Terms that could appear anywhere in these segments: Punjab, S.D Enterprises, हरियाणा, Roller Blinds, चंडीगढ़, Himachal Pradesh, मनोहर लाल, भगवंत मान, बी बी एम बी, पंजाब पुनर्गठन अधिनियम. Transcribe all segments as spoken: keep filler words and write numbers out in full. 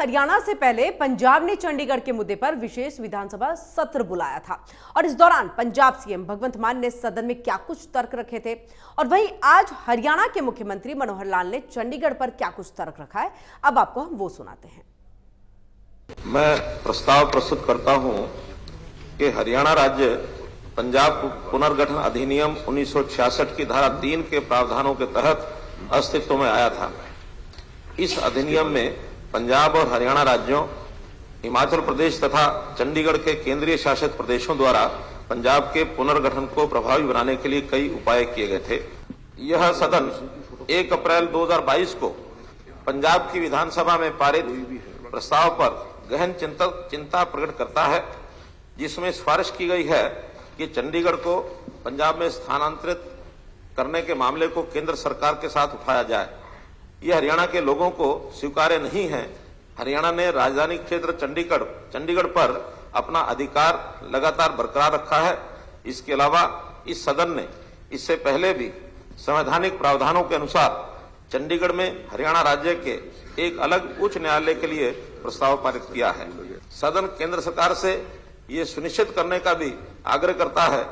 हरियाणा से पहले पंजाब ने चंडीगढ़ के मुद्दे पर विशेष विधानसभा सत्र बुलाया था और इस दौरान पंजाब सीएम भगवंत मान ने सदन में क्या कुछ तर्क रखे थे और वहीं आज हरियाणा के मुख्यमंत्री मनोहर लाल ने चंडीगढ़ पर क्या कुछ तर्क रखा है, अब आपको हम वो सुनाते हैं। मैं प्रस्ताव प्रस्तुत करता हूँ कि हरियाणा राज्य पंजाब पुनर्गठन अधिनियम उन्नीस सौ छियासठ की धारा तीन के प्रावधानों के तहत अस्तित्व में आया था। इस अधिनियम में पंजाब और हरियाणा राज्यों, हिमाचल प्रदेश तथा चंडीगढ़ के केंद्रीय शासित प्रदेशों द्वारा पंजाब के पुनर्गठन को प्रभावी बनाने के लिए कई उपाय किए गए थे। यह सदन एक अप्रैल दो हज़ार बाईस को पंजाब की विधानसभा में पारित प्रस्ताव पर गहन चिंता प्रकट करता है, जिसमें सिफारिश की गई है कि चंडीगढ़ को पंजाब में स्थानांतरित करने के मामले को केंद्र सरकार के साथ उठाया जाए। यह हरियाणा के लोगों को स्वीकार्य नहीं है। हरियाणा ने राजधानी क्षेत्र चंडीगढ़ चंडीगढ़ पर अपना अधिकार लगातार बरकरार रखा है। इसके अलावा इस सदन ने इससे पहले भी संवैधानिक प्रावधानों के अनुसार चंडीगढ़ में हरियाणा राज्य के एक अलग उच्च न्यायालय के लिए प्रस्ताव पारित किया है। सदन केंद्र सरकार से ये सुनिश्चित करने का भी आग्रह करता है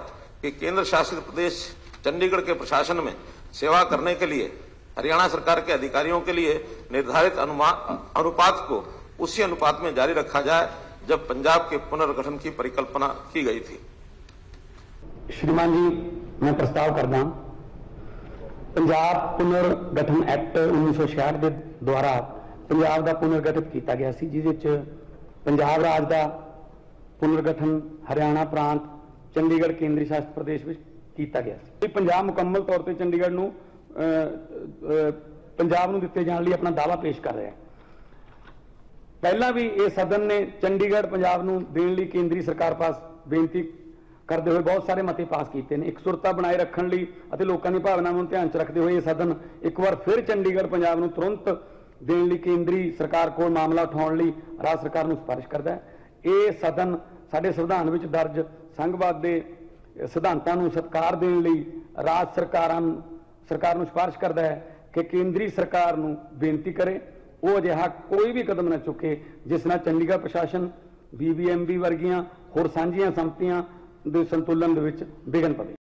कि केंद्र शासित प्रदेश चंडीगढ़ के प्रशासन में सेवा करने के लिए हरियाणा सरकार के अधिकारियों के लिए निर्धारित अनुपात को उसी अनुपात में जारी रखा जाए जब पंजाब के पुनर्गठन की परिकल्पना की गई थी। श्रीमान जी, मैं प्रस्ताव करता हूं पंजाब पुनर्गठन एक्ट उन्नीस सौ छियासठ के द्वारा पंजाब का पुनर्गठित किया गया सी, जिसमें पंजाब राज का पुनर्गठन हरियाणा प्रांत चंडीगढ़ केंद्रीय शासित प्रदेश में किया गया सी। पंजाब मुकम्मल तौर पर चंडीगढ़ नूं पंजाब नूं दिते जाने लई अपना दावा पेश कर रहा है। पहला भी ये सदन ने चंडीगढ़ पंजाब नूं देण लई केंद्रीय सरकार पास बेनती करते हुए बहुत सारे मते पास किए हैं। एकसुरता बनाए रखण लई अते लोकां दी भावनावां नूं ध्यान च रखते हुए ये सदन एक बार फिर चंडीगढ़ पंजाब नूं तुरंत देण लई केंद्रीय सरकार को मामला उठाउण लई राज सरकार नूं सिफारिश करता है। ये सदन साडे संविधान विच दर्ज संघवाद दे सिद्धांतां नूं सत्कार देण लई राज सरकारां सरकार सिफारिश करता है कि केंद्रीय सरकार नूं बेनती करे वो अजिहा कोई भी कदम न चुके जिस नाल चंडीगढ़ प्रशासन बी बी एम बी वर्गियां होर सांझियां संपत्तियां दे संतुलन दे विच विघन पवे।